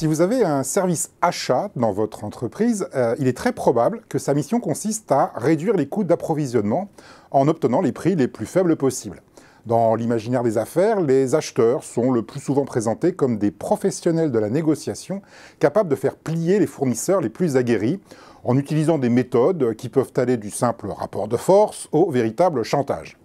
Si vous avez un service achat dans votre entreprise, il est très probable que sa mission consiste à réduire les coûts d'approvisionnement en obtenant les prix les plus faibles possibles. Dans l'imaginaire des affaires, les acheteurs sont le plus souvent présentés comme des professionnels de la négociation capables de faire plier les fournisseurs les plus aguerris en utilisant des méthodes qui peuvent aller du simple rapport de force au véritable chantage.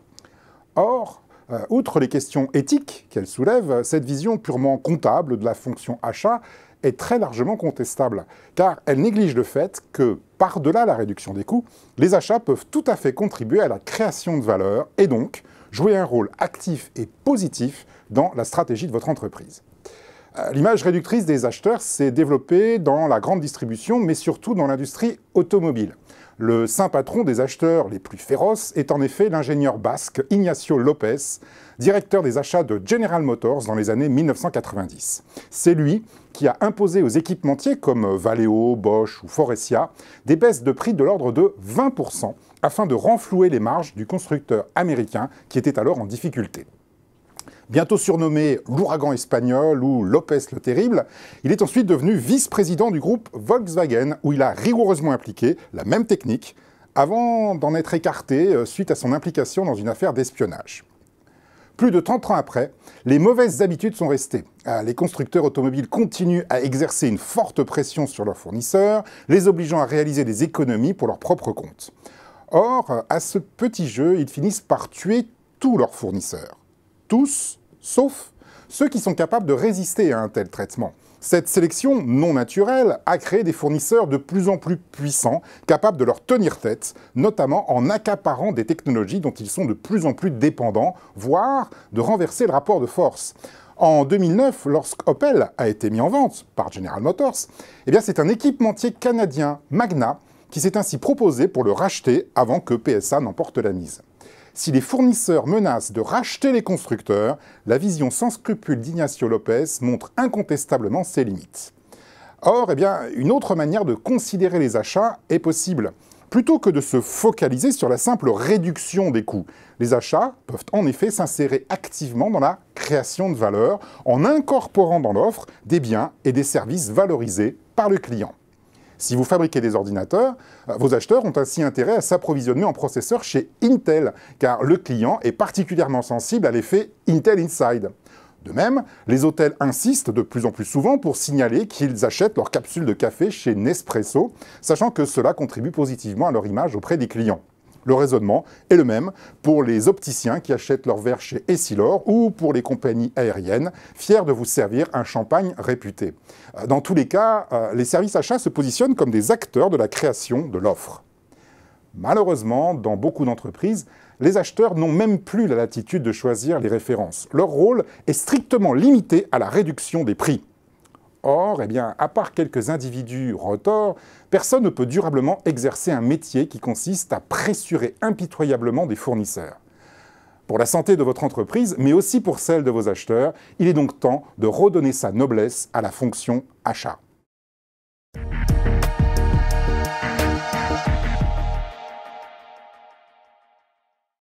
Or, outre les questions éthiques qu'elle soulève, cette vision purement comptable de la fonction achat est très largement contestable, car elle néglige le fait que, par-delà la réduction des coûts, les achats peuvent tout à fait contribuer à la création de valeur et donc jouer un rôle actif et positif dans la stratégie de votre entreprise. L'image réductrice des acheteurs s'est développée dans la grande distribution, mais surtout dans l'industrie automobile. Le saint patron des acheteurs les plus féroces est en effet l'ingénieur basque Ignacio López, directeur des achats de General Motors dans les années 1990. C'est lui qui a imposé aux équipementiers comme Valeo, Bosch ou Forestia des baisses de prix de l'ordre de 20% afin de renflouer les marges du constructeur américain qui était alors en difficulté. Bientôt surnommé l'ouragan espagnol ou López le Terrible, il est ensuite devenu vice-président du groupe Volkswagen où il a rigoureusement appliqué la même technique avant d'en être écarté suite à son implication dans une affaire d'espionnage. Plus de 30 ans après, les mauvaises habitudes sont restées. Les constructeurs automobiles continuent à exercer une forte pression sur leurs fournisseurs, les obligeant à réaliser des économies pour leur propre compte. Or, à ce petit jeu, ils finissent par tuer tous leurs fournisseurs. Tous, sauf ceux qui sont capables de résister à un tel traitement. Cette sélection non naturelle a créé des fournisseurs de plus en plus puissants, capables de leur tenir tête, notamment en accaparant des technologies dont ils sont de plus en plus dépendants, voire de renverser le rapport de force. En 2009, lorsque Opel a été mis en vente par General Motors, c'est un équipementier canadien, Magna, qui s'est ainsi proposé pour le racheter avant que PSA n'emporte la mise. Si les fournisseurs menacent de racheter les constructeurs, la vision sans scrupule d'Ignacio López montre incontestablement ses limites. Or, une autre manière de considérer les achats est possible. Plutôt que de se focaliser sur la simple réduction des coûts, les achats peuvent en effet s'insérer activement dans la création de valeur en incorporant dans l'offre des biens et des services valorisés par le client. Si vous fabriquez des ordinateurs, vos acheteurs ont ainsi intérêt à s'approvisionner en processeurs chez Intel, car le client est particulièrement sensible à l'effet Intel Inside. De même, les hôtels insistent de plus en plus souvent pour signaler qu'ils achètent leurs capsules de café chez Nespresso, sachant que cela contribue positivement à leur image auprès des clients. Le raisonnement est le même pour les opticiens qui achètent leurs verres chez Essilor ou pour les compagnies aériennes, fiers de vous servir un champagne réputé. Dans tous les cas, les services achats se positionnent comme des acteurs de la création de l'offre. Malheureusement, dans beaucoup d'entreprises, les acheteurs n'ont même plus la latitude de choisir les références. Leur rôle est strictement limité à la réduction des prix. Or, à part quelques individus retors, personne ne peut durablement exercer un métier qui consiste à pressurer impitoyablement des fournisseurs. Pour la santé de votre entreprise, mais aussi pour celle de vos acheteurs, il est donc temps de redonner sa noblesse à la fonction achat.